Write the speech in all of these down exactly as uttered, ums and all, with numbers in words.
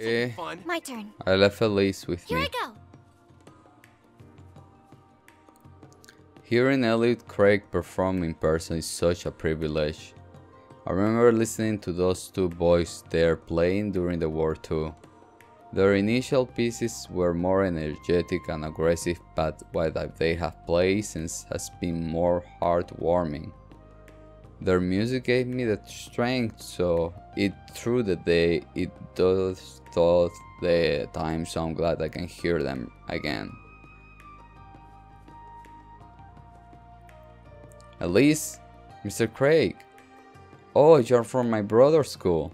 Okay. Fun. My turn. I left Elise with Here me. Here I go. Hearing Elliot Craig perform in person is such a privilege. I remember listening to those two boys there playing during the war too. Their initial pieces were more energetic and aggressive, but what they have played since has been more heartwarming. Their music gave me the strength, so it through the day, it does thought the time, so I'm glad I can hear them again. Elise, Mister Craig. Oh, you're from my brother's school.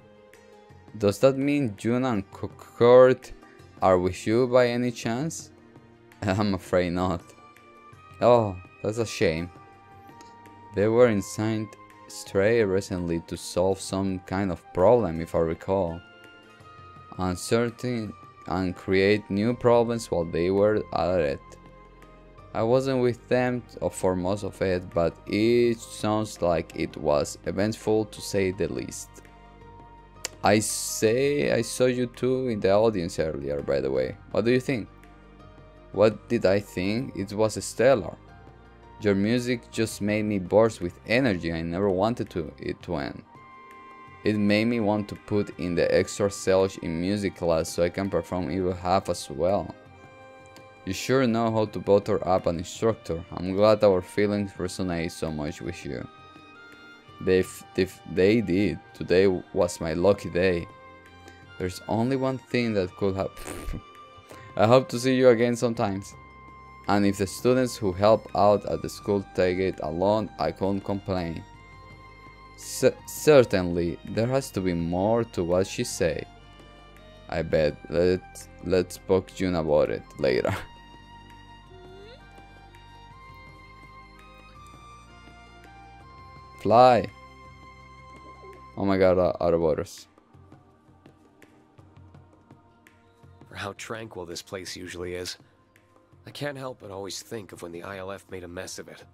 Does that mean June and Kurt are with you by any chance? I'm afraid not. Oh, that's a shame. They were in Saint Stray recently to solve some kind of problem, if I recall. Uncertain and create new problems while they were at it. I wasn't with them for most of it, but it sounds like it was eventful to say the least. I say I saw you two in the audience earlier, by the way. What do you think? What did I think? It was stellar. Your music just made me burst with energy. I never wanted to it to end. It made me want to put in the extra sales in music class so I can perform even half as well. You sure know how to butter up an instructor. I'm glad our feelings resonate so much with you. They, f they, f they did. Today was my lucky day. There's only one thing that could happen. I hope to see you again sometimes. And if the students who help out at the school take it alone, I can't complain. C certainly, there has to be more to what she say. I bet. Let's, let's talk to June about it later. Fly! Oh my god, uh, out of orders. For how tranquil this place usually is, I can't help but always think of when the I L F made a mess of it.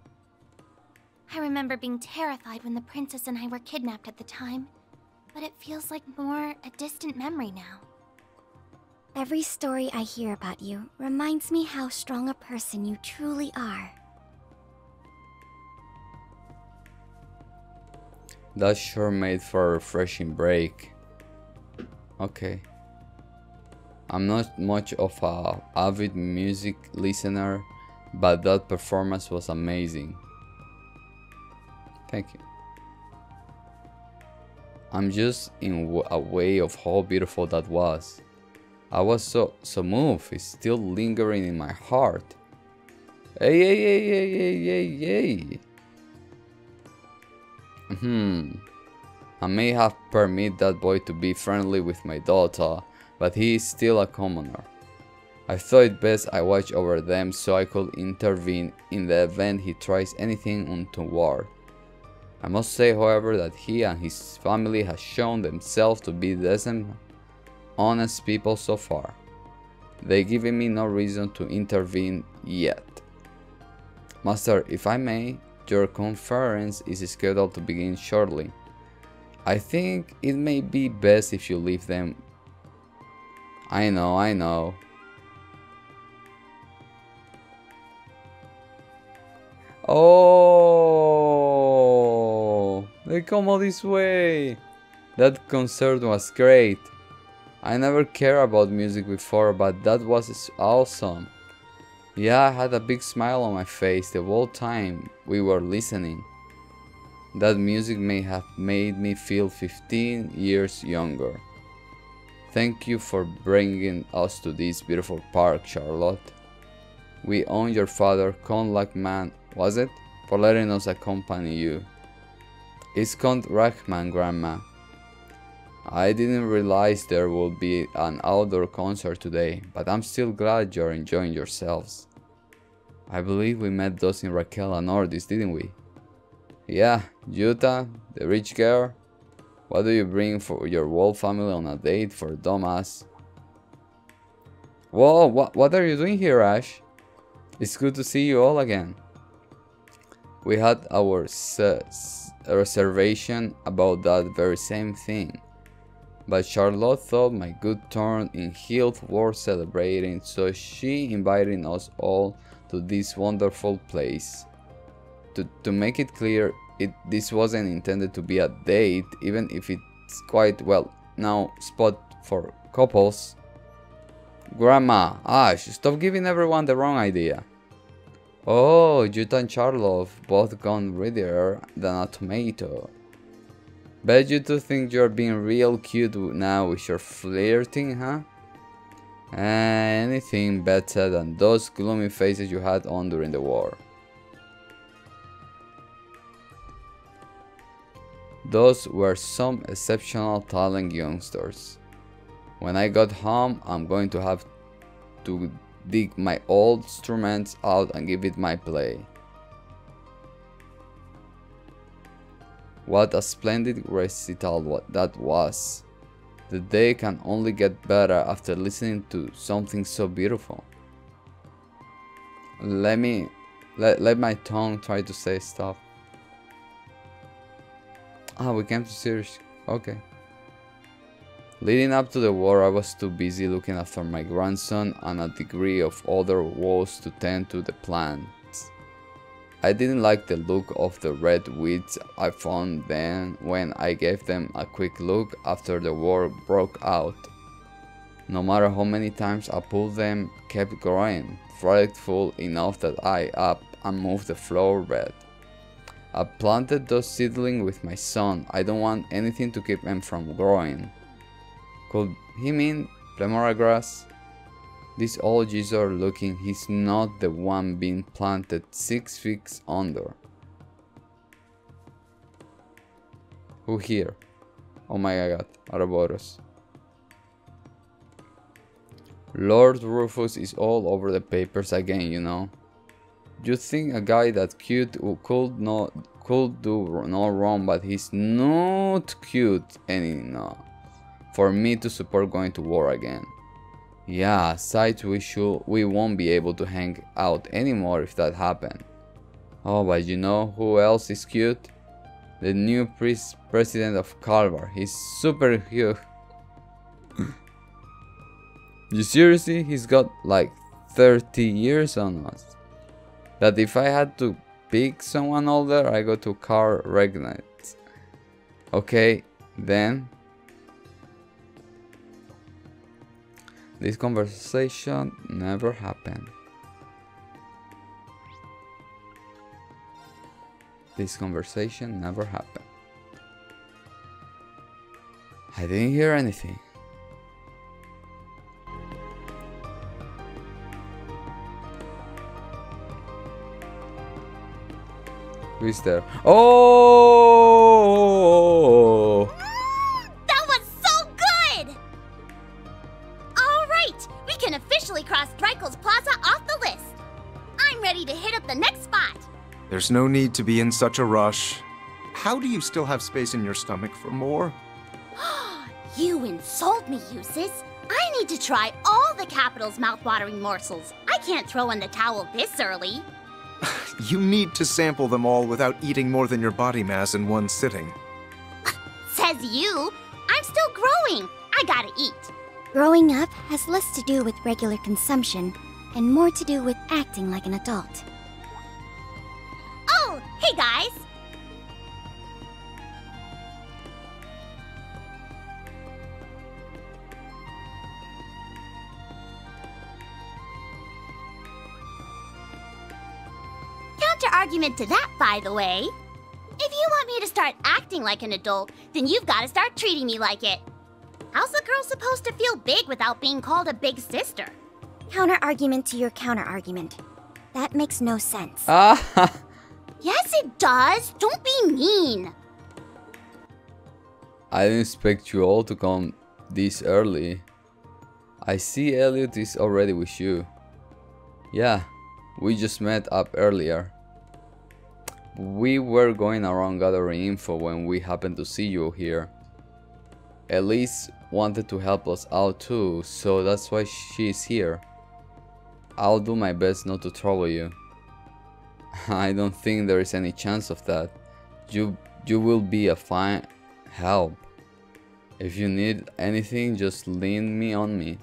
I remember being terrified when the princess and I were kidnapped at the time, but it feels like more a distant memory now. Every story I hear about you reminds me how strong a person you truly are. That sure made for a refreshing break. Okay. I'm not much of an avid music listener, but that performance was amazing. Thank you. I'm just in a way of how beautiful that was. I was so so moved. It's still lingering in my heart. Hey, hey, hey, hey, hey, hey, hey. Hmm. I may have permitted that boy to be friendly with my daughter, but he is still a commoner. I thought it best I watch over them so I could intervene in the event he tries anything untoward. I must say, however, that he and his family has shown themselves to be decent, honest people so far. They given me no reason to intervene yet. Master, if I may, your conference is scheduled to begin shortly. I think it may be best if you leave them. I know, I know. Oh, they come all this way. That concert was great. I never cared about music before, but that was awesome. Yeah, I had a big smile on my face the whole time we were listening. That music may have made me feel fifteen years younger. Thank you for bringing us to this beautiful park, Charlotte. We owe your father, Count Rachman, was it? For letting us accompany you. It's Count Rachman, Grandma. I didn't realize there would be an outdoor concert today, but I'm still glad you're enjoying yourselves. I believe we met those in Raquel and Ordis, didn't we? Yeah, Utah, the rich girl. What do you bring for your whole family on a date for dumbass? Whoa, wh what are you doing here, Ash? It's good to see you all again. We had our s reservation about that very same thing. but Charlotte thought my good turn in health worth celebrating, so she invited us all to this wonderful place. To, to make it clear, it this wasn't intended to be a date, even if it's quite well now spot for couples. Grandma, Ash, stop giving everyone the wrong idea. Oh, Jutta and Charlotte both gone redder than a tomato. Bet you two think you're being real cute now with your flirting, huh? Uh, anything better than those gloomy faces you had on during the war. Those were some exceptional talent youngsters. When I got home, I'm going to have to dig my old instruments out and give it my play. What a splendid recital that was. The day can only get better after listening to something so beautiful. Let me let, let my tongue try to say stuff. Ah, oh, we came to serious. Okay. Leading up to the war, I was too busy looking after my grandson and a degree of other woes to tend to the plan. I didn't like the look of the red weeds I found then when I gave them a quick look after the war broke out. No matter how many times I pulled them, kept growing, frightful enough that I up and moved the flower bed. I planted those seedlings with my son. I don't want anything to keep them from growing. Could he mean Plemora grass? This old geezer looking, he's not the one being planted six feet under. Who here? Oh my god, Ouroboros. Lord Rufus is all over the papers again, you know. You think a guy that cute could not could do no wrong, but he's not cute enough for me to support going to war again. Yeah, sight we should, we won't be able to hang out anymore if that happened. Oh, but you know who else is cute? The new pre president of Calver. He's super cute. You seriously? He's got like thirty years on us. That if I had to pick someone older, I go to Carl Regnitz. Okay, then. This conversation never happened. This conversation never happened. I didn't hear anything. Who is there? Oh! Cross Dreichels Plaza off the list. I'm ready to hit up the next spot. There's no need to be in such a rush. How do you still have space in your stomach for more? You insult me, Jusis. I need to try all the capital's mouth-watering morsels. I can't throw in the towel this early. You need to sample them all without eating more than your body mass in one sitting. Says you. I'm still growing. I gotta eat. Growing up has less to do with regular consumption and more to do with acting like an adult. Oh, hey guys! Counter-argument to that, by the way. If you want me to start acting like an adult, then you've got to start treating me like it. How's a girl supposed to feel big without being called a big sister? Counter-argument to your counter-argument. That makes no sense. Yes, it does. Don't be mean. I didn't expect you all to come this early. I see Elliot is already with you. Yeah, we just met up earlier. We were going around gathering info when we happened to see you here. Elise wanted to help us out too, so that's why she's here. I'll do my best not to trouble you. I don't think there is any chance of that. You you will be a fine help. If you need anything, just lean me on me.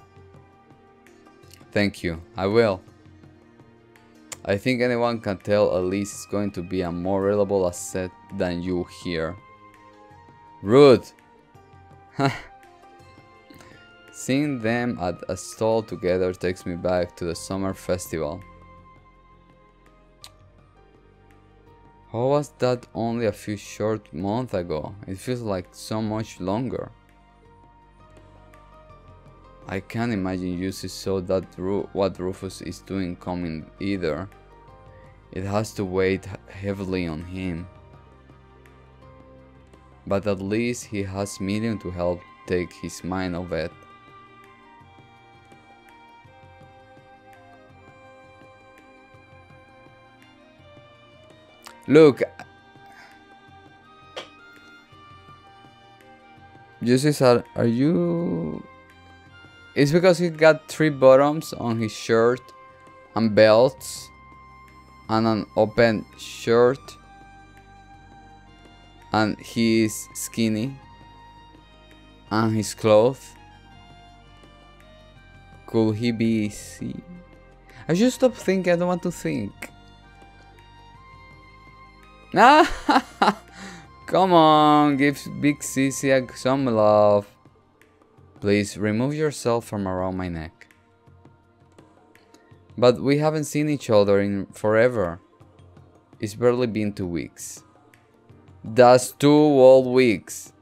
Thank you, I will. I think anyone can tell Elise is going to be a more reliable asset than you here. Rude! Seeing them at a stall together takes me back to the summer festival. How was that only a few short months ago? It feels like so much longer. I can't imagine Jusis saw that Ru what Rufus is doing coming either. It has to weigh heavily on him. But at least he has Miriam to help take his mind off it. Look, Jusis, are, are you... It's because he got three buttons on his shirt and belts and an open shirt and he is skinny and his clothes. Could he be see? I just stop thinking, I don't want to think. Come on, give Big Sissy some love. Please remove yourself from around my neck. But we haven't seen each other in forever. It's barely been two weeks. That's two whole weeks.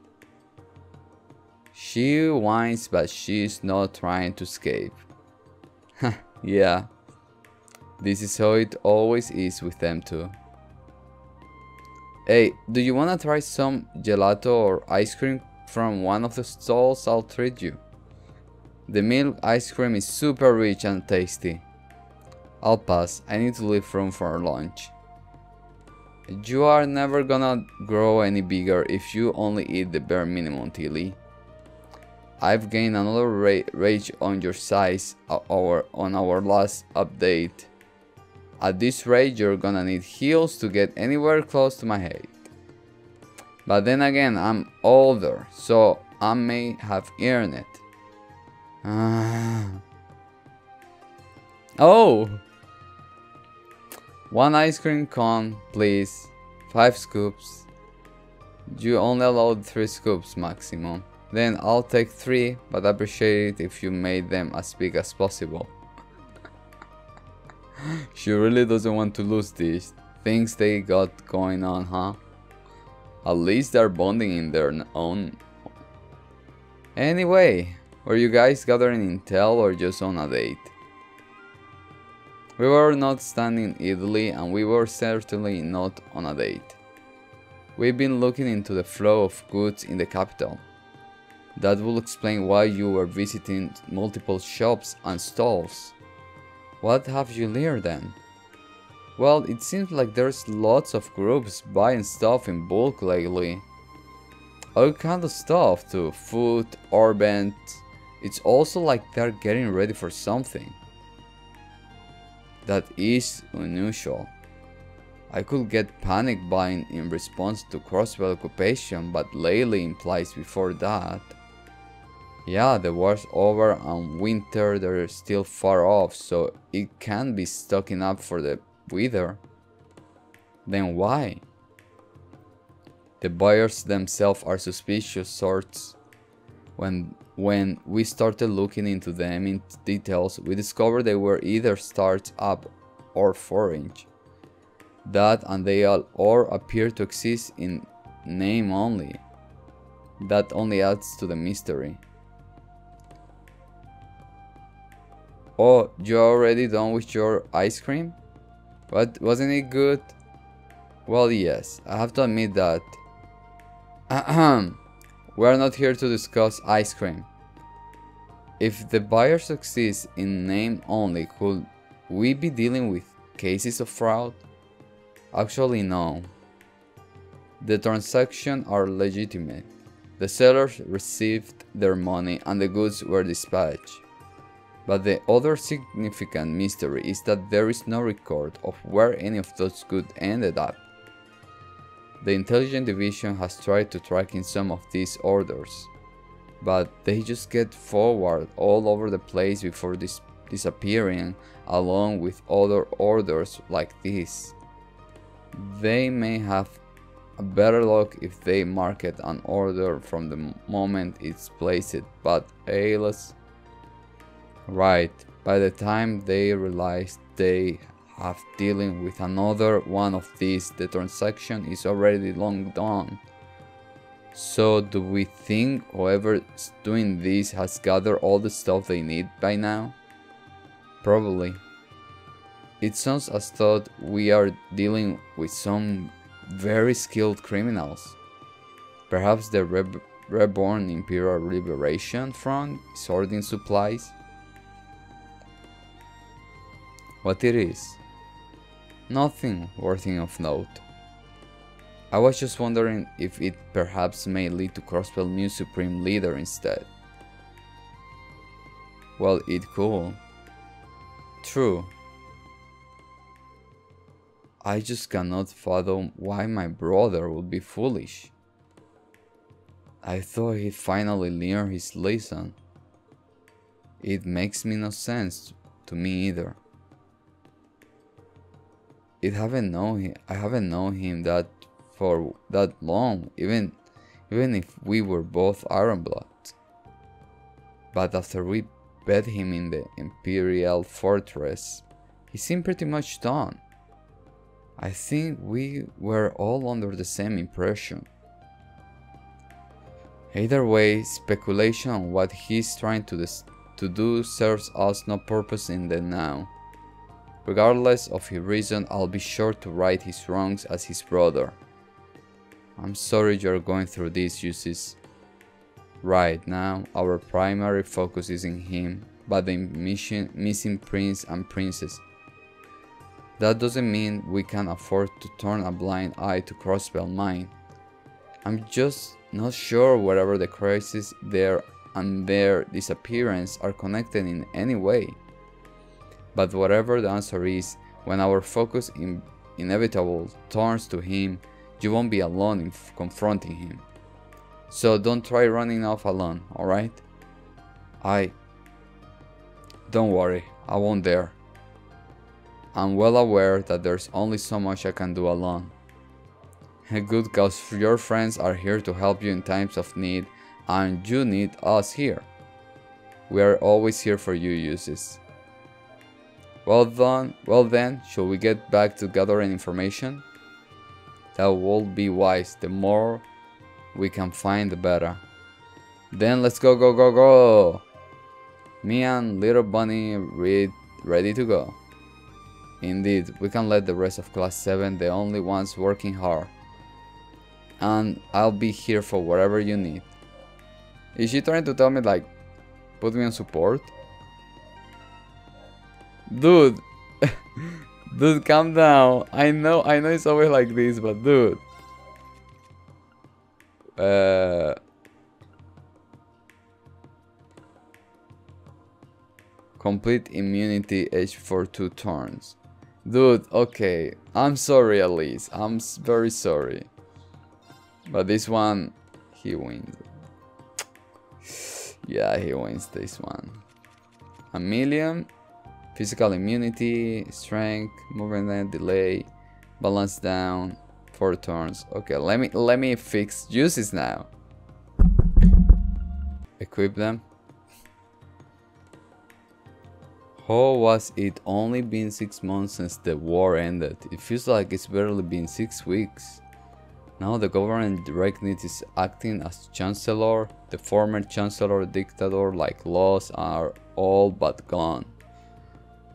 She whines, but she's not trying to escape. Yeah. This is how it always is with them too. Hey, do you wanna try some gelato or ice cream from one of the stalls? I'll treat you. The milk ice cream is super rich and tasty. I'll pass, I need to leave room for lunch. You are never gonna grow any bigger if you only eat the bare minimum, Tilly. I've gained another ra rage on your size our, on our last update. At this rate you're gonna need heels to get anywhere close to my height. But then again, I'm older, so I may have earned it. Uh, oh! One ice cream cone, please. Five scoops. You only allowed three scoops maximum. Then I'll take three, but I appreciate it if you made them as big as possible. She really doesn't want to lose these things they got going on, huh? At least they're bonding in their own. Anyway, were you guys gathering intel or just on a date? We were not standing idly and we were certainly not on a date. We've been looking into the flow of goods in the capital. That will explain why you were visiting multiple shops and stalls. What have you learned then? Well, it seems like there's lots of groups buying stuff in bulk lately. All kind of stuff too, food, ornament. It's also like they're getting ready for something. That is unusual. I could get panic buying in response to Crossbell occupation, but lately implies before that. Yeah, the war's over and winter they're still far off, so it can be stocking up for the either. Then why? The buyers themselves are suspicious sorts. When when we started looking into them in details, we discovered they were either start-up or foreign. That and they all, all appear to exist in name only. That only adds to the mystery. Oh, you're already done with your ice cream? What, wasn't it good? Well, yes, I have to admit that. Ahem. We're not here to discuss ice cream. If the buyer succeeds in name only, could we be dealing with cases of fraud? Actually, no. The transactions are legitimate. The sellers received their money and the goods were dispatched. But the other significant mystery is that there is no record of where any of those goods ended up. The intelligence division has tried to track in some of these orders, but they just get forward all over the place before dis disappearing along with other orders like this. They may have a better luck if they market an order from the moment it's placed, but alas, right, by the time they realize they have dealing with another one of these, the transaction is already long done. So do we think whoever's doing this has gathered all the stuff they need by now? Probably. It sounds as though we are dealing with some very skilled criminals. Perhaps the Re- Reborn Imperial Liberation Front is hoarding supplies? What it is? Nothing worthy of note. I was just wondering if it perhaps may lead to Crossbell's new Supreme Leader instead. Well, it could. True. I just cannot fathom why my brother would be foolish. I thought he finally learned his lesson. It makes me no sense to me either. It haven't known him, I haven't known him that for that long, even even if we were both Ironbloods. But after we bet him in the Imperial Fortress, he seemed pretty much done. I think we were all under the same impression. Either way, speculation on what he's trying to, to do serves us no purpose in the now. Regardless of his reason, I'll be sure to right his wrongs as his brother. I'm sorry you're going through this, Jusis. Right now, our primary focus is in him, but the mission, missing prince and princess. That doesn't mean we can afford to turn a blind eye to Crossbell mine. I'm just not sure whether the crisis there and their disappearance are connected in any way. But whatever the answer is, when our focus in inevitable turns to him, you won't be alone in confronting him. So don't try running off alone, alright? I... Don't worry, I won't dare. I'm well aware that there's only so much I can do alone. Good, cause your friends are here to help you in times of need, and you need us here. We are always here for you, Eusis. Well done, well then, shall we get back to gathering information? That would be wise. The more we can find, the better. Then let's go, go, go, go! Me and little bunny read ready to go. Indeed, we can let the rest of Class seven, the only ones working hard. And I'll be here for whatever you need. Is she trying to tell me, like, put me on support? Dude! Dude, calm down. I know, I know it's always like this, but dude. Uh... Complete immunity age for two turns. Dude, okay. I'm sorry, Elise. I'm very sorry. But this one, he wins. Yeah, he wins this one. A million. Physical immunity, strength, movement delay, balance down, four turns. Okay, let me let me fix Jusis now. Equip them. How was it only been six months since the war ended? It feels like it's barely been six weeks. Now the government Regnitz is acting as chancellor. The former chancellor dictator like laws are all but gone.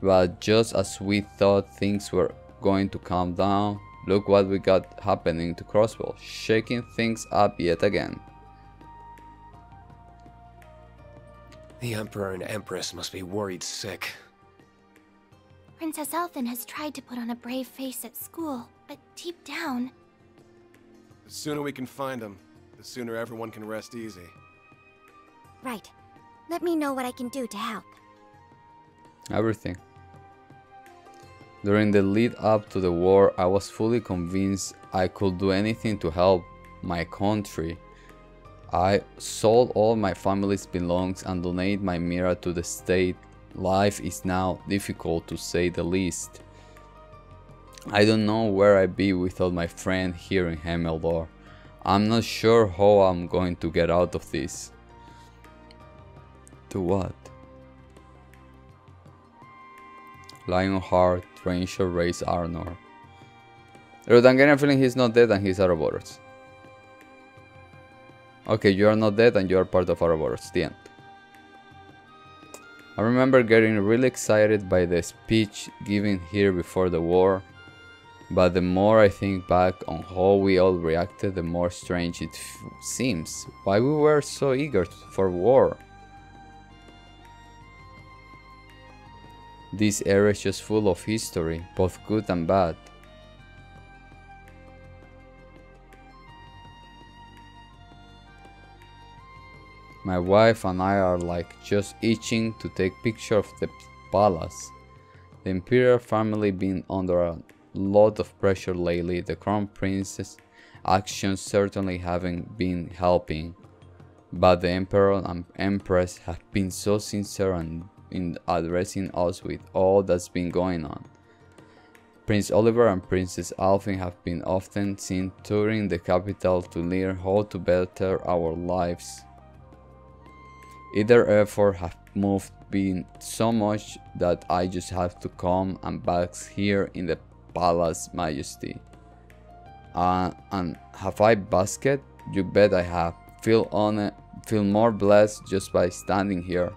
But just as we thought things were going to calm down, look what we got happening to Crossbell, shaking things up yet again. The Emperor and Empress must be worried sick. Princess Elfin has tried to put on a brave face at school, but deep down... The sooner we can find them, the sooner everyone can rest easy. Right. Let me know what I can do to help. Everything. During the lead up to the war, I was fully convinced I could do anything to help my country. I sold all my family's belongings and donated my mirror to the state. Life is now difficult to say the least. I don't know where I'd be without my friend here in Heimdallr. I'm not sure how I'm going to get out of this. To what? Lionheart, Ranger, Race, Arnor. Rude, I'm getting a feeling he's not dead and he's out of orders. Okay, you are not dead and you are part of our borders. The end. I remember getting really excited by the speech given here before the war, but the more I think back on how we all reacted, the more strange it seems. Why we were so eager for war? This era is just full of history, both good and bad. My wife and I are like just itching to take pictures of the palace. The imperial family been under a lot of pressure lately. The crown prince's actions certainly haven't been helping, but the emperor and empress have been so sincere and in addressing us with all that's been going on. Prince Oliver and Princess Alfin have been often seen touring the capital to learn how to better our lives. Either effort have moved been so much that I just have to come and bask here in the palace majesty. Uh, and have I basked? You bet I have. Feel honored, feel more blessed just by standing here.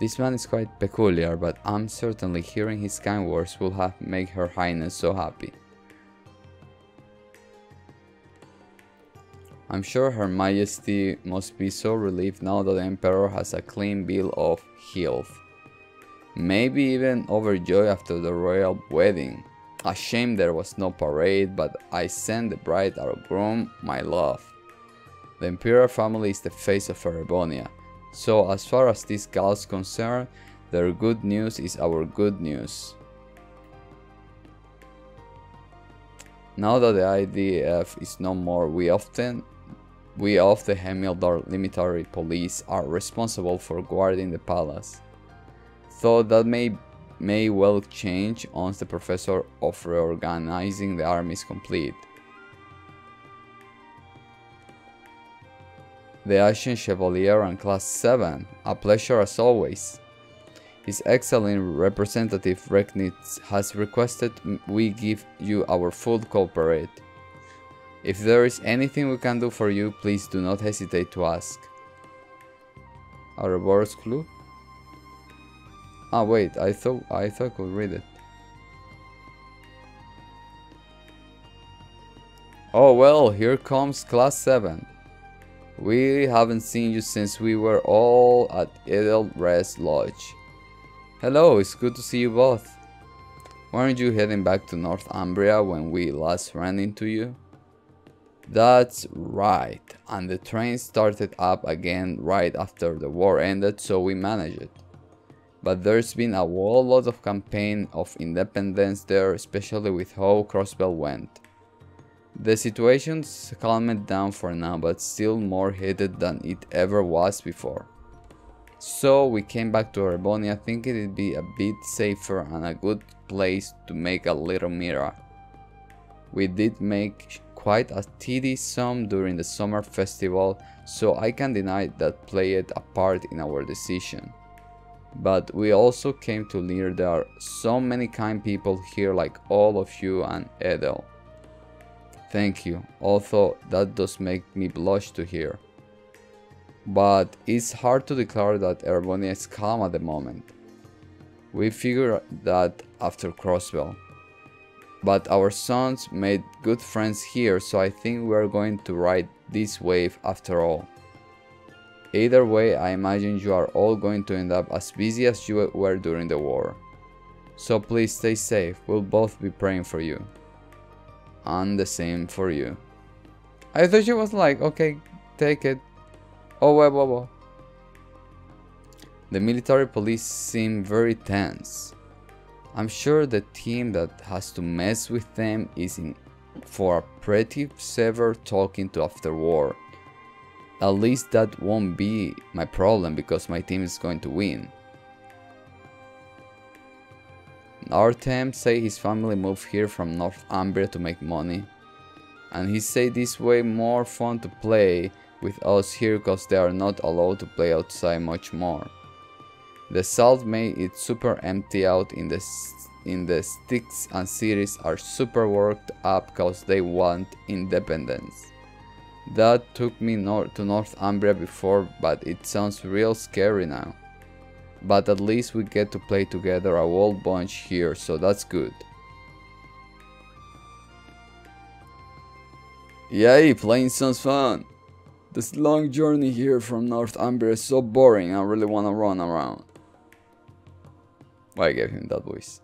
This man is quite peculiar, but I'm certainly hearing his kind words will have made Her Highness so happy. I'm sure Her Majesty must be so relieved now that the Emperor has a clean bill of health. Maybe even overjoyed after the royal wedding. A shame there was no parade, but I send the bride our groom my love. The Imperial family is the face of Erebonia, so as far as this gal's concerned, their good news is our good news. Now that the I D F is no more, we often we of the Heimdallr military police are responsible for guarding the palace, though that may may well change once the professor of reorganizing the army is complete. The Ashen Chevalier and Class seven, a pleasure as always. His excellent representative Regnitz has requested we give you our full cooperate. If there is anything we can do for you, please do not hesitate to ask. A reverse clue? Ah wait, I thought I thought I could read it. Oh well, here comes Class seven. We haven't seen you since we were all at Edel Rest Lodge. Hello, it's good to see you both. Weren't you heading back to Northumbria when we last ran into you? That's right, and the train started up again right after the war ended, so we managed it. But there's been a whole lot of campaign of independence there, especially with how Crossbell went. The situation's calmed down for now, but still more heated than it ever was before. So we came back to Erebonia thinking it'd be a bit safer and a good place to make a little mirror. We did make quite a tidy sum during the summer festival, so I can't deny that played a part in our decision. But we also came to learn there are so many kind people here like all of you and Edel. Thank you, although that does make me blush to hear. But it's hard to declare that Erebonia is calm at the moment. We figured that after Crossbell. But our sons made good friends here, so I think we're going to ride this wave after all. Either way, I imagine you are all going to end up as busy as you were during the war. So please stay safe, we'll both be praying for you. And the same for you. I thought she was like, okay, take it. Oh, whoa, whoa, whoa. The military police seem very tense. I'm sure the team that has to mess with them is in for a pretty severe talking to after war. At least that won't be my problem because my team is going to win. Artem say his family moved here from Northumbria to make money. And he say this way more fun to play with us here cause they are not allowed to play outside much more. The South made it super empty out in the, in the sticks and cities are super worked up cause they want independence. That took me nor to Northumbria before but it sounds real scary now. But at least we get to play together a whole bunch here so that's good. Yay, playing sounds fun! This long journey here from Northumbria is so boring, I really wanna run around. Why I gave him that voice.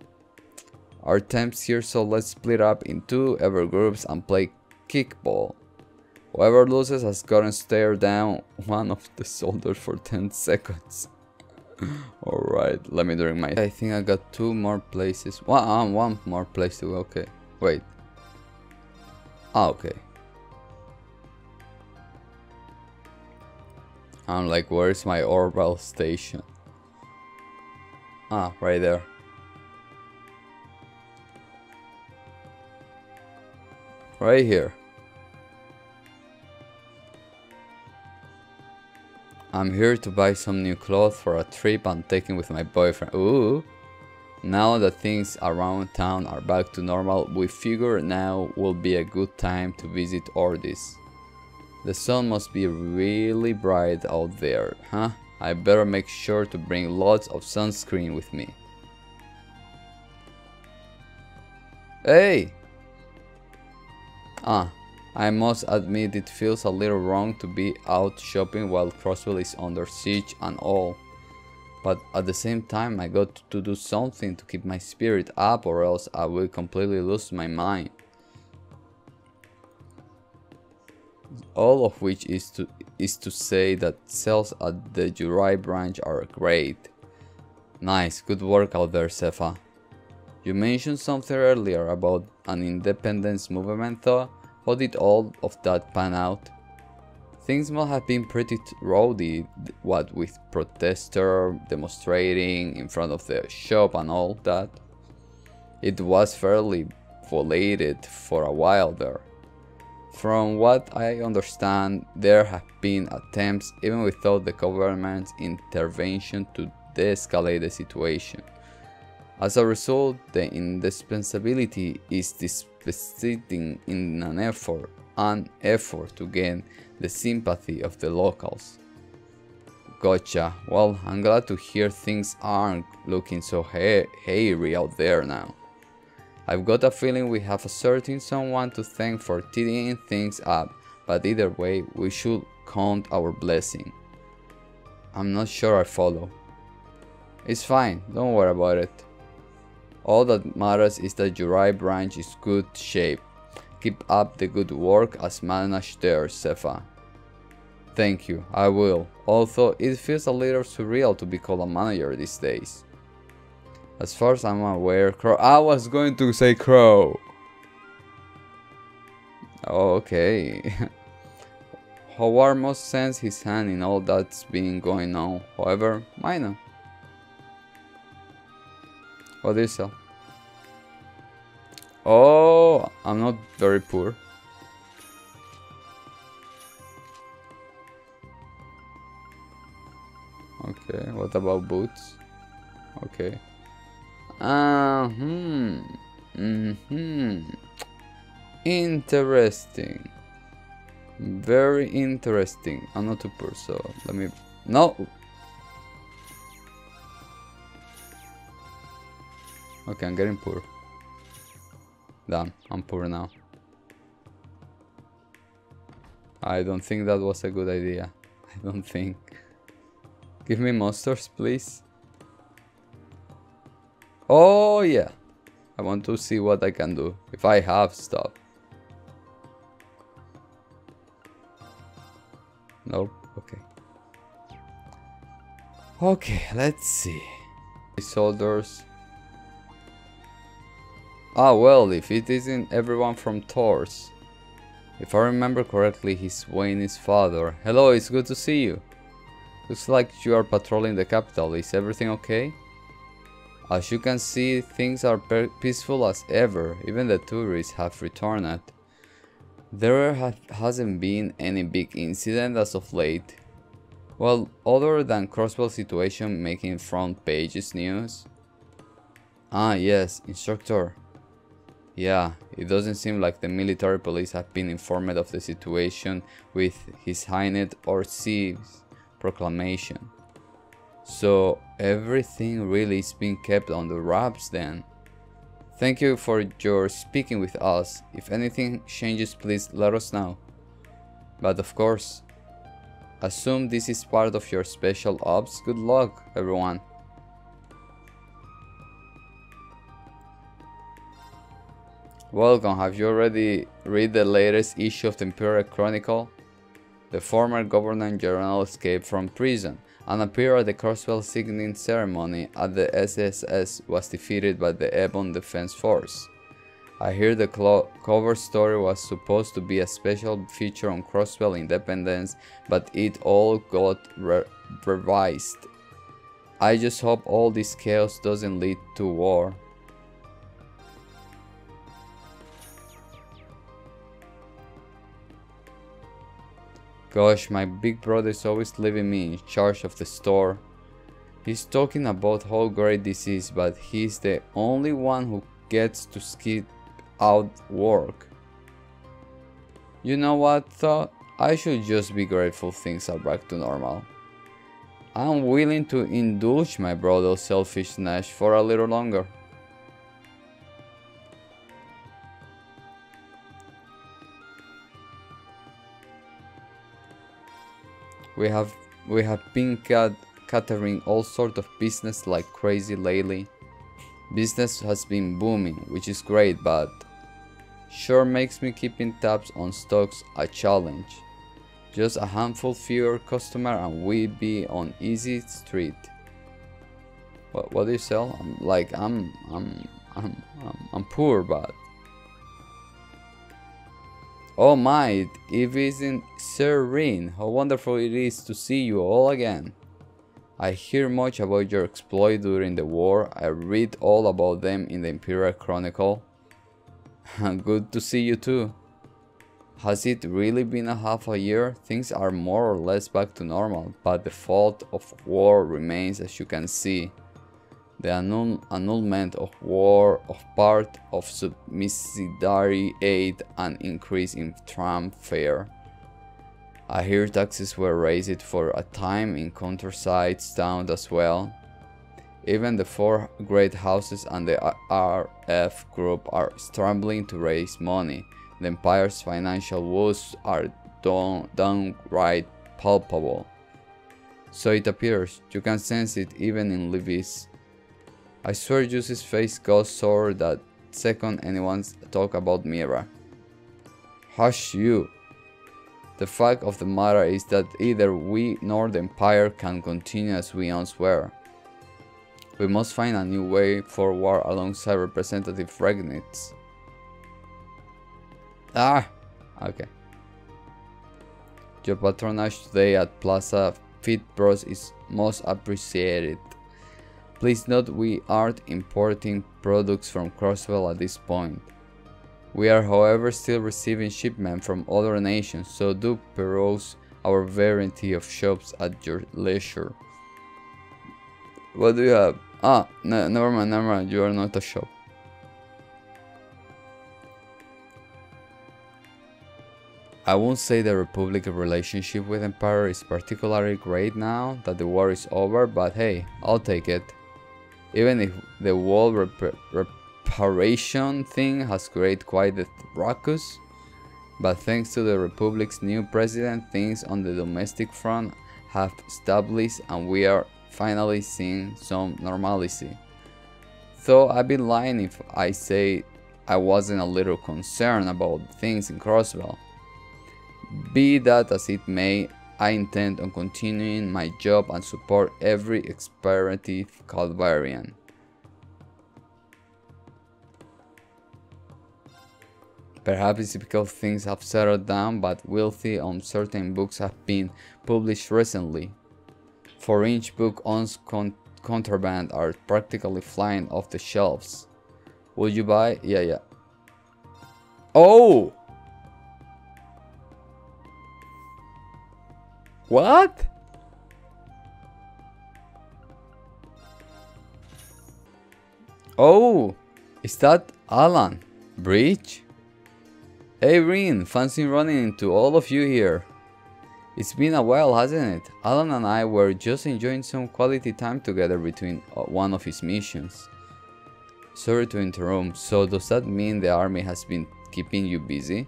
Our temp's here so let's split up in two ever groups and play kickball. Whoever loses has gotten stared down one of the soldiers for ten seconds. Alright, let me drink my... I think I got two more places. One, uh, one more place to go, okay. Wait. Ah, okay. I'm like, where is my orbital station? Ah, right there. Right here. I'm here to buy some new clothes for a trip I'm taking with my boyfriend. Ooh. Now that things around town are back to normal, we figure now will be a good time to visit Ordis. The sun must be really bright out there, huh? I better make sure to bring lots of sunscreen with me. Hey! Ah, I must admit it feels a little wrong to be out shopping while Crossbell is under siege and all. But at the same time I got to do something to keep my spirit up or else I will completely lose my mind. All of which is to is to say that sales at the Jurai branch are great. Nice, good work out there, Sefa. You mentioned something earlier about an independence movement though. How did all of that pan out? Things must have been pretty rowdy, what with protesters demonstrating in front of the shop and all that. It was fairly violated for a while there. From what I understand, there have been attempts, even without the government's intervention, to de-escalate the situation. As a result, the indispensability is dispensing in an effort, an effort to gain the sympathy of the locals. Gotcha. Well, I'm glad to hear things aren't looking so ha hairy out there now. I've got a feeling we have a certain someone to thank for tidying things up, but either way, we should count our blessing. I'm not sure I follow. It's fine, don't worry about it. All that matters is that Jurai branch is good shape. Keep up the good work as managed there, Sefa. Thank you, I will, although it feels a little surreal to be called a manager these days. As far as I'm aware, Crow. I was going to say Crow. Okay. Howard must sense his hand in all that's been going on. However, minor. What do you sell? Oh, I'm not very poor. Okay. What about boots? Okay. Uh, hmm. Mm-hmm. Interesting. Very interesting. I'm not too poor, so let me... No! Okay, I'm getting poor. Damn, I'm poor now. I don't think that was a good idea. I don't think. Give me monsters, please. Oh yeah, I want to see what I can do, if I have stuff. Nope, okay. Okay, let's see. Soldiers. Ah well, if it isn't everyone from Tors. If I remember correctly, he's Wayne's father. Hello, it's good to see you. Looks like you are patrolling the capital. Is everything okay? As you can see, things are peaceful as ever. Even the tourists have returned. There ha hasn't been any big incident as of late. Well, other than Crossbell's situation making front pages news. Ah yes, instructor. Yeah, it doesn't seem like the military police have been informed of the situation with His Highness or C's proclamation. So everything really is being kept under wraps then. Thank you for your speaking with us. If anything changes, please let us know. But of course, assume this is part of your special ops. Good luck, everyone. Welcome. Have you already read the latest issue of the Imperial Chronicle? The former Governor General escaped from prison and appeared at the Crossbell signing ceremony at the S S S was defeated by the Ebon Defense Force. I hear the cover story was supposed to be a special feature on Crossbell independence, but it all got re revised. I just hope all this chaos doesn't lead to war. Gosh, my big brother is always leaving me in charge of the store. He's talking about how great this is, but he's the only one who gets to skip out work. You know what though? I should just be grateful things are back to normal. I'm willing to indulge my brother's selfishness for a little longer. We have we have been catering all sorts of business like crazy lately. Business has been booming, which is great, but sure makes me keeping tabs on stocks a challenge. Just a handful fewer customers and we be on easy street. What what do you sell? I'm like I'm I'm I'm I'm, I'm poor, but oh my, it isn't serene. How wonderful it is to see you all again. I hear much about your exploit during the war. I read all about them in the Imperial Chronicle. Good to see you too. Has it really been a half a year? Things are more or less back to normal, but the fault of war remains as you can see. The annul annulment of war of part of subsidiary aid and increase in tram fare. I hear taxes were raised for a time in countryside towns as well. Even the four great houses and the R F group are struggling to raise money. The Empire's financial woes are down, downright palpable. So it appears, you can sense it even in Livy's. I swear Jusis' face goes sore that second anyone talk about Mira. Hush you. The fact of the matter is that either we nor the Empire can continue as we once were. We must find a new way forward alongside Representative Regnitz. Ah! Okay. Your patronage today at Plaza Fit Bros is most appreciated. Please note we aren't importing products from Crossbell at this point. We are however still receiving shipments from other nations, so do peruse our variety of shops at your leisure. What do you have? Ah, no, never mind, never mind, you are not a shop. I won't say the Republic's relationship with Empire is particularly great now that the war is over, but hey, I'll take it. Even if the wall rep reparation thing has created quite a ruckus, but thanks to the Republic's new president, things on the domestic front have established and we are finally seeing some normalcy. Though I'd be lying if I say I wasn't a little concerned about things in Crossbell. Be that as it may, I intend on continuing my job and support every expectant Calvarian. Perhaps it's because things have settled down, but wealthy on certain books have been published recently. Four-inch book on con contraband are practically flying off the shelves. Will you buy? Yeah, yeah. Oh! What? Oh! Is that Alan? Breach? Hey Reen, fancy running into all of you here. It's been a while, hasn't it? Alan and I were just enjoying some quality time together between one of his missions. Sorry to interrupt, so does that mean the army has been keeping you busy?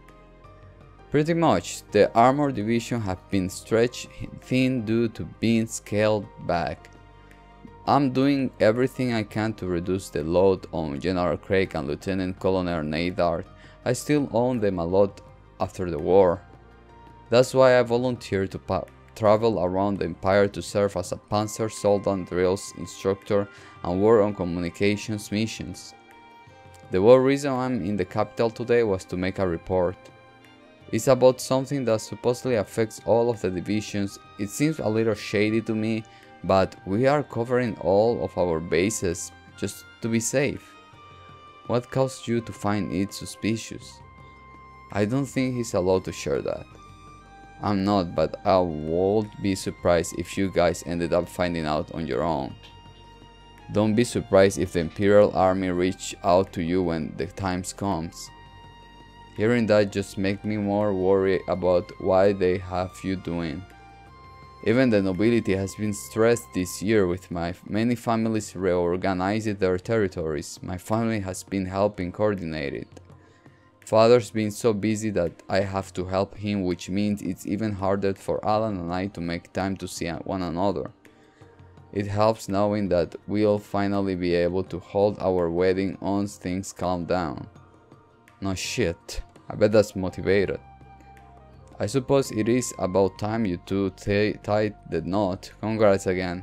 Pretty much. The armor division have been stretched thin due to being scaled back. I'm doing everything I can to reduce the load on General Craig and Lieutenant Colonel Nadar. I still own them a lot after the war. That's why I volunteered to pa travel around the Empire to serve as a panzer soldat drills instructor and war on communications missions. The whole reason I'm in the capital today was to make a report. It's about something that supposedly affects all of the divisions. It seems a little shady to me, but we are covering all of our bases just to be safe. What caused you to find it suspicious? I don't think he's allowed to share that. I'm not, but I won't be surprised if you guys ended up finding out on your own. Don't be surprised if the Imperial Army reach out to you when the time comes. Hearing that just makes me more worried about why they have you doing. Even the nobility has been stressed this year with my many families reorganizing their territories. My family has been helping coordinate it. Father's been so busy that I have to help him, which means it's even harder for Alan and I to make time to see one another. It helps knowing that we'll finally be able to hold our wedding once things calm down. No shit, I bet that's motivated. I suppose it is about time you two tied the knot. Congrats again.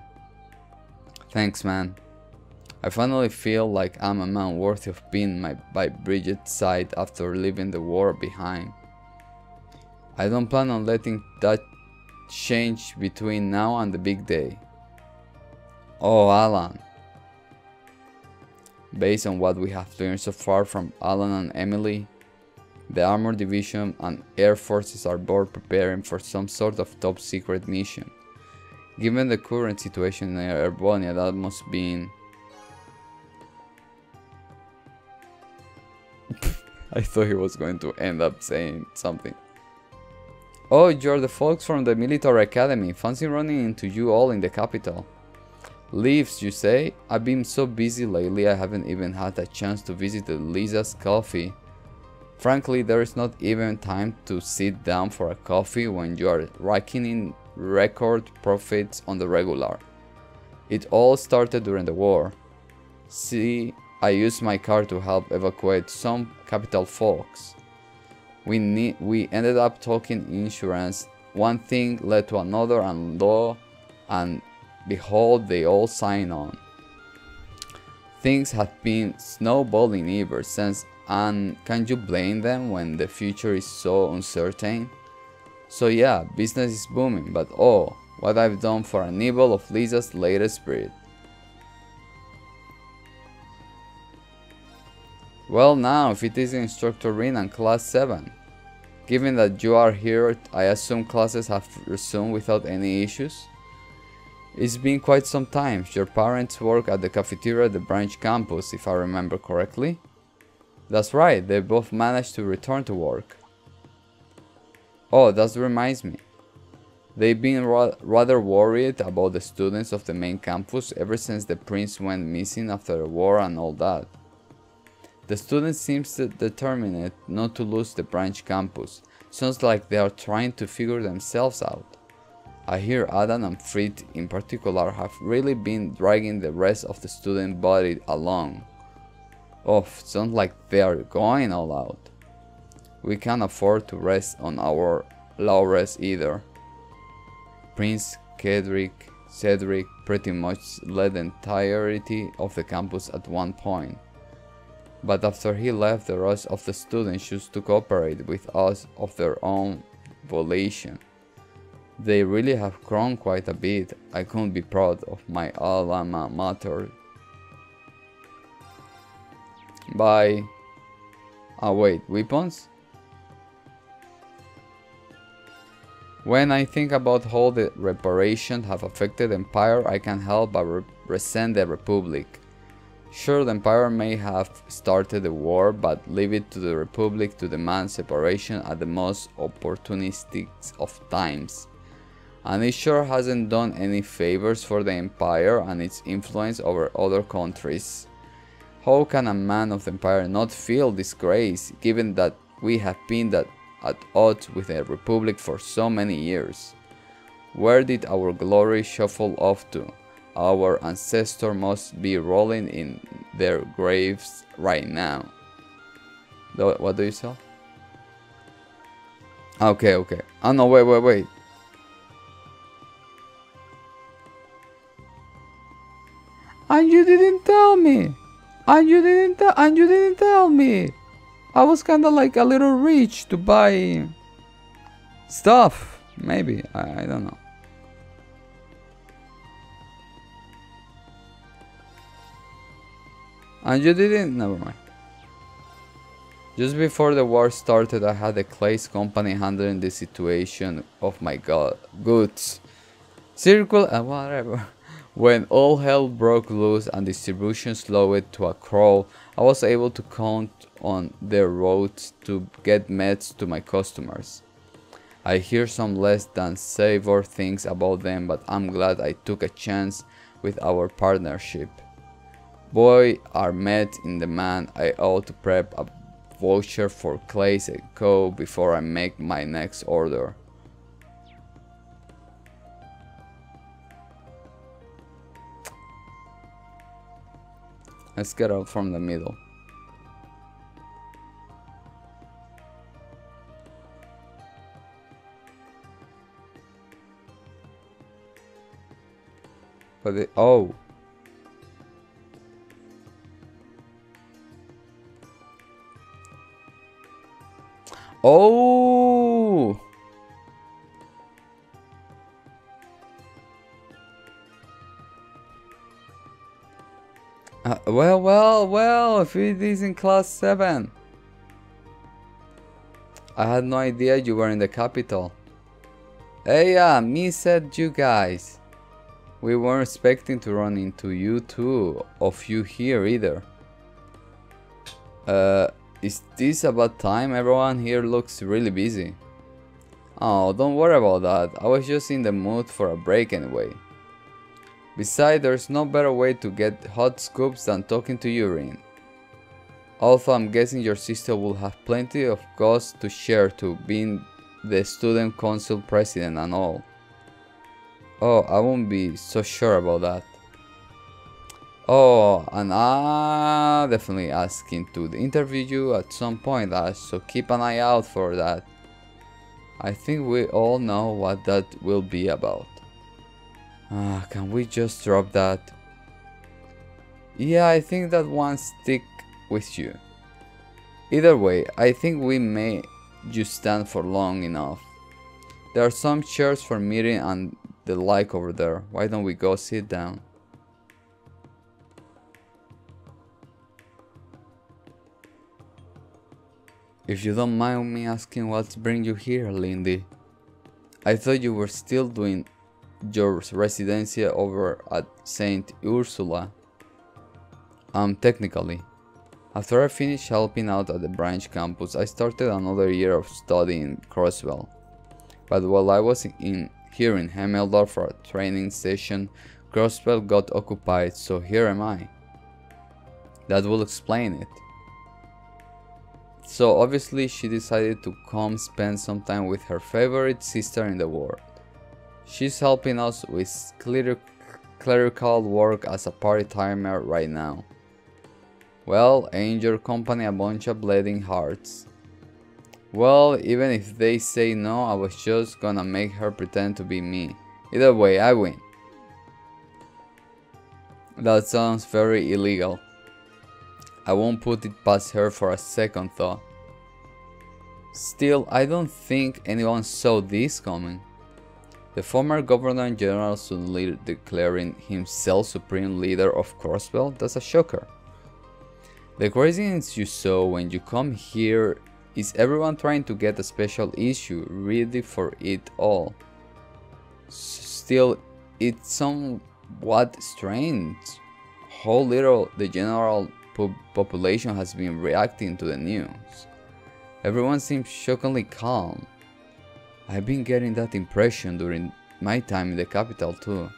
Thanks, man. I finally feel like I'm a man worthy of being my, by Bridget's side after leaving the war behind. I don't plan on letting that change between now and the big day. Oh, Alan. Based on what we have learned so far from Alan and Emily, the Armor Division and Air Forces are both preparing for some sort of top secret mission. Given the current situation in Erebonia, that must be... I thought he was going to end up saying something. Oh, you're the folks from the military academy. Fancy running into you all in the capital. Leaves, you say? I've been so busy lately I haven't even had a chance to visit Lisa's coffee. Frankly, there is not even time to sit down for a coffee when you are racking in record profits on the regular. It all started during the war. See, I used my car to help evacuate some capital folks. We, need, we ended up talking insurance. One thing led to another and law, and behold, they all signed on. Things have been snowballing ever since. And can you blame them when the future is so uncertain? So yeah, business is booming, but oh, what I've done for a nibble of Lisa's latest breed. Well now, if it is Instructor Rin and Class seven. Given that you are here, I assume classes have resumed without any issues? It's been quite some time. Your parents work at the cafeteria at the branch campus, if I remember correctly. That's right, they both managed to return to work. Oh, that reminds me. They've been ra rather worried about the students of the main campus ever since the prince went missing after the war and all that. The students seem determined not to lose the branch campus. Sounds like they are trying to figure themselves out. I hear Adam and Frit in particular have really been dragging the rest of the student body along. Oh, sounds like they are going all out. We can't afford to rest on our laurels either. Prince Cedric, Cedric pretty much led the entirety of the campus at one point. but after he left, the rest of the students chose to cooperate with us of their own volition. They really have grown quite a bit. I couldn't be proud of my alma mater. By... Oh wait, weapons? When I think about how the reparations have affected Empire, I can't help but re resent the Republic. Sure, the Empire may have started the war, but leave it to the Republic to demand separation at the most opportunistic of times. And it sure hasn't done any favors for the Empire and its influence over other countries. How can a man of the Empire not feel disgrace, given that we have been that at odds with the Republic for so many years? Where did our glory shuffle off to? Our ancestors must be rolling in their graves right now. Do, what do you sell? Okay, okay. Oh no, wait, wait, wait. And you didn't tell me. And you didn't tell. And you didn't tell me. I was kind of like a little rich to buy stuff. Maybe I, I don't know. And you didn't? Never mind. Just before the war started, I had a class company handling the situation of my go goods. Circle and whatever. When all hell broke loose and distribution slowed to a crawl, I was able to count on their roads to get meds to my customers. I hear some less than savory things about them, but I'm glad I took a chance with our partnership. Boy, are met in demand. I ought to prep a voucher for Clays and Co. before I make my next order. Let's get out from the middle. But it, oh. Oh, uh, well, well, well, if it is in class seven. I had no idea you were in the capital. Hey, yeah, uh, me said you guys. We weren't expecting to run into you two of you here either. Uh... Is this about time? Everyone here looks really busy. Oh, don't worry about that. I was just in the mood for a break anyway. Besides, there's no better way to get hot scoops than talking to urine. Also, I'm guessing your sister will have plenty of gossip to share to being the student council president and all. Oh, I won't be so sure about that. Oh, and I'm definitely asking to interview you at some point, Ash, so keep an eye out for that. I think we all know what that will be about. Ah, can we just drop that? Yeah, I think that one stick with you. Either way, I think we may just stand for long enough. There are some chairs for meeting and the like over there. Why don't we go sit down? If you don't mind me asking what's bring you here, Lindy. I thought you were still doing your residency over at Saint Ursula. Um, technically. After I finished helping out at the branch campus, I started another year of study in Crossbell. But while I was in here in Heimdallr for a training session, Crossbell got occupied, so here am I. That will explain it. So obviously she decided to come spend some time with her favorite sister in the world. She's helping us with cler clerical work as a part-timer right now. Well, ain't your company a bunch of bleeding hearts? Well, even if they say no, I was just gonna make her pretend to be me. Either way, I win. That sounds very illegal. I won't put it past her for a second thought. Still, I don't think anyone saw this coming. The former Governor-General suddenly declaring himself Supreme Leader of Crossbell, that's a shocker. The craziness you saw when you come here is everyone trying to get a special issue ready for it all. Still, it's somewhat strange how little the general po- population has been reacting to the news. Everyone seems shockingly calm. I've been getting that impression during my time in the capital too.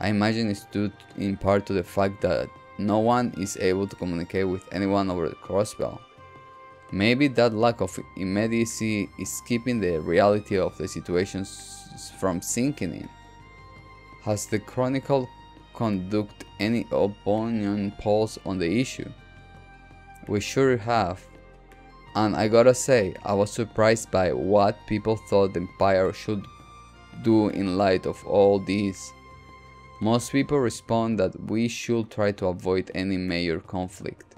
I imagine it's due in part to the fact that no one is able to communicate with anyone over the Crossbell. Maybe that lack of immediacy is keeping the reality of the situation from sinking in. Has the Chronicle conducted any opinion polls on the issue? We sure have. And I gotta say, I was surprised by what people thought the Empire should do in light of all this. Most people respond that we should try to avoid any major conflict.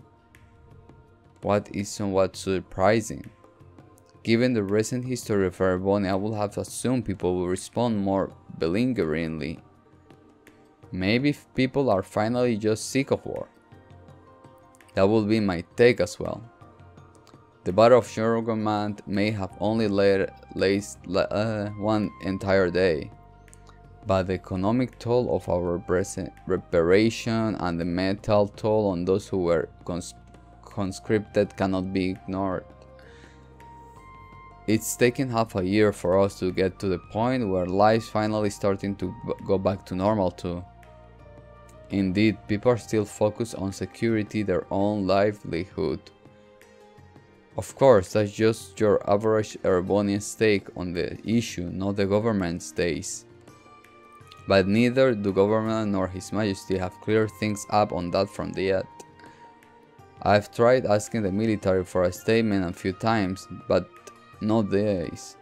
What is somewhat surprising. Given the recent history of Erebonia, I would have assumed people would respond more belligerency. Maybe people are finally just sick of war. That would be my take as well. The Battle of Sugarmont may have only lasted uh, one entire day, but the economic toll of our reparation and the mental toll on those who were cons conscripted cannot be ignored. It's taken half a year for us to get to the point where life's finally starting to go back to normal too. Indeed, people are still focused on security, their own livelihood. Of course, that's just your average Erebonian take on the issue, not the government's days. But neither the government nor His Majesty have cleared things up on that front yet. I've tried asking the military for a statement a few times, but no days.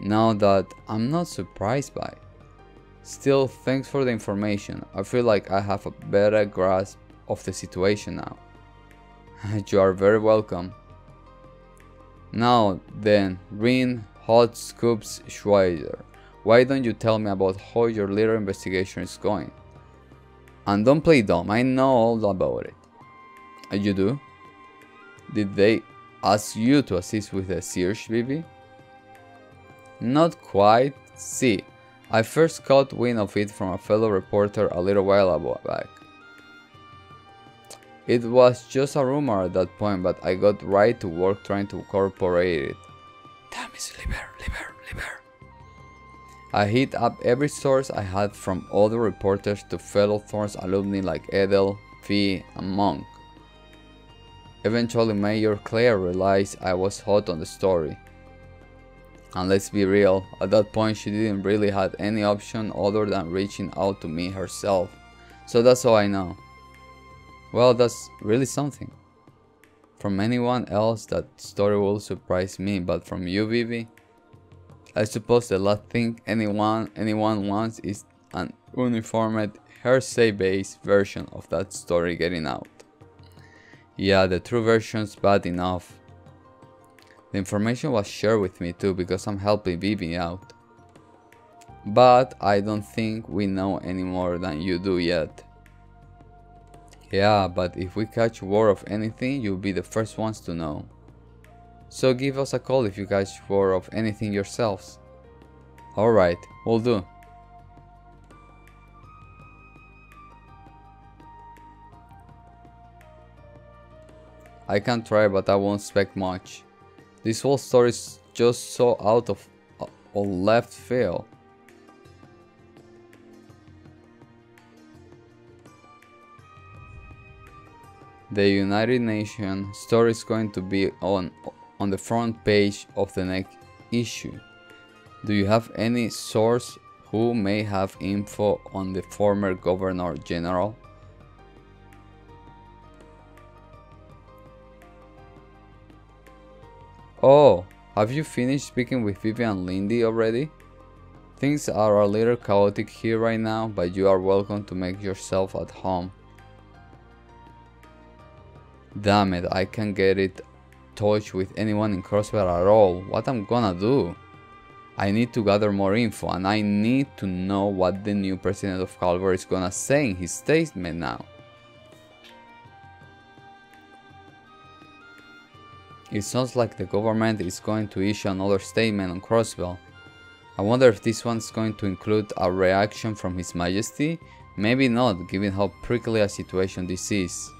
Now that I'm not surprised by it. Still, thanks for the information. I feel like I have a better grasp of the situation now. You are very welcome. Now then, Rin Hot Scoops Schweizer, why don't you tell me about how your little investigation is going? And don't play dumb, I know all about it. You do? Did they ask you to assist with the search, Vivi? Not quite. See, I first caught wind of it from a fellow reporter a little while back. It was just a rumor at that point, but I got right to work trying to incorporate it. Damn it, liber, liber, liber. I hit up every source I had, from other reporters to fellow Thorns alumni like Edel, Fee, and Monk. Eventually Major Claire realized I was hot on the story. And let's be real, at that point she didn't really have any option other than reaching out to me herself. So that's all I know. Well, that's really something. From anyone else, that story will surprise me, but from you, Vivi, I suppose the last thing anyone anyone wants is an uniformed, hearsay-based version of that story getting out. Yeah, the true version's bad enough. The information was shared with me too, because I'm helping Vivi out. But I don't think we know any more than you do yet. Yeah, but if we catch word of anything, you'll be the first ones to know. So give us a call if you catch word of anything yourselves. Alright, we'll do. I can try, but I won't expect much. This whole story is just so out of uh, left field. The United Nations story is going to be on on the front page of the next issue. Do you have any source who may have info on the former Governor General? Oh, have you finished speaking with Vivi and Lindy already? Things are a little chaotic here right now, but you are welcome to make yourself at home. Damn it, I can't get in touch with anyone in Crossbell at all. What I'm gonna do? I need to gather more info, and I need to know what the new president of Calver is gonna say in his statement now. It sounds like the government is going to issue another statement on Crossbell. I wonder if this one's going to include a reaction from His Majesty? Maybe not, given how prickly a situation this is.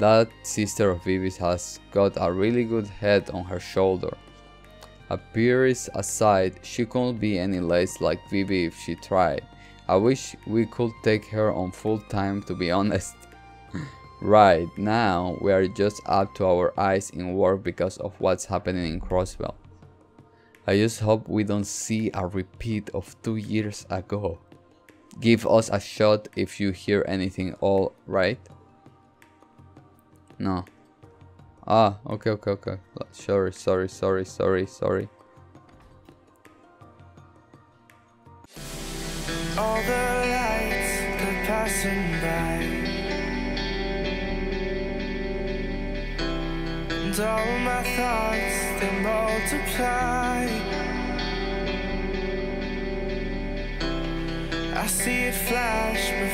That sister of Vivi's has got a really good head on her shoulder. Appearance aside, she couldn't be any less like Vivi if she tried. I wish we could take her on full time, to be honest. Right now, we are just up to our eyes in work because of what's happening in Crossbell. I just hope we don't see a repeat of two years ago. Give us a shot if you hear anything, all right? No. Ah, okay, okay, okay. Sorry, sorry, sorry, sorry, sorry. All the lights are passing by. And all my thoughts, they multiply. I see it flash